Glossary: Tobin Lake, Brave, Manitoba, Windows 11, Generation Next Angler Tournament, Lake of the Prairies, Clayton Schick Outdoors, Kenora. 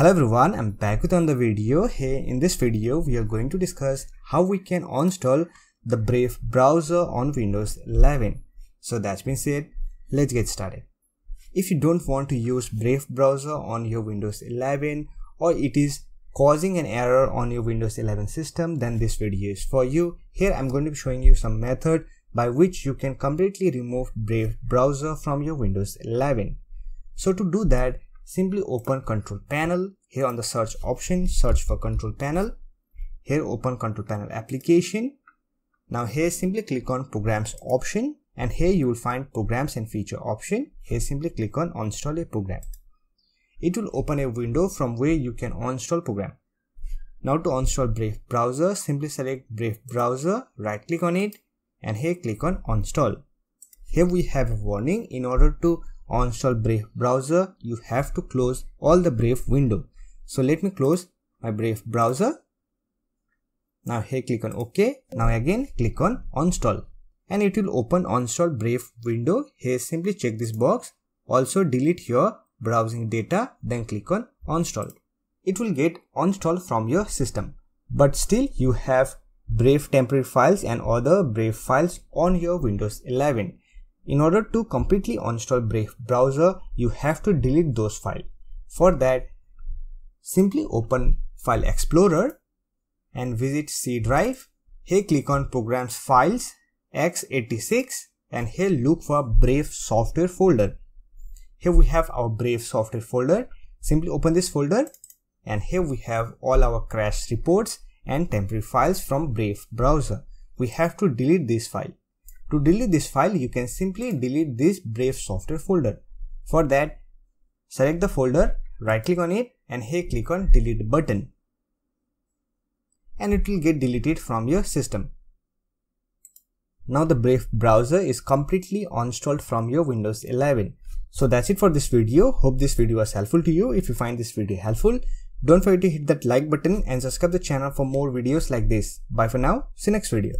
Hello everyone, I'm back with another video. Hey, in this video we are going to discuss how we can install the Brave browser on Windows 11. So that's been said, let's get started. If you don't want to use Brave browser on your Windows 11 or it is causing an error on your Windows 11 system, then this video is for you. Here I'm going to be showing you some method by which you can completely remove Brave browser from your Windows 11. So to do that, simply open Control Panel. Here on the search option, search for Control Panel. Here open Control Panel application. Now here simply click on Programs option and here you will find Programs and Feature option. Here simply click on Install a Program. It will open a window from where you can install program. Now to install Brave browser, simply select Brave browser, right click on it and here click on Install. Here we have a warning: in order to install Brave browser, you have to close all the Brave window. So let me close my Brave browser. Now here click on OK. Now again click on Install and it will open Install Brave window. Here simply check this box. Also delete your browsing data, then click on Install. It will get installed from your system, but still you have Brave temporary files and other Brave files on your Windows 11. In order to completely uninstall Brave browser, you have to delete those files. For that, simply open File Explorer and visit C drive. Here click on Programs Files x86 and here look for Brave software folder. Here we have our Brave software folder. Simply open this folder and here we have all our crash reports and temporary files from Brave browser. We have to delete this file. To delete this file, you can simply delete this Brave software folder. For that, select the folder, right click on it and here click on Delete button. And it will get deleted from your system. Now the Brave browser is completely uninstalled from your Windows 11. So that's it for this video. Hope this video was helpful to you. If you find this video helpful, don't forget to hit that like button and subscribe the channel for more videos like this. Bye for now. See you next video.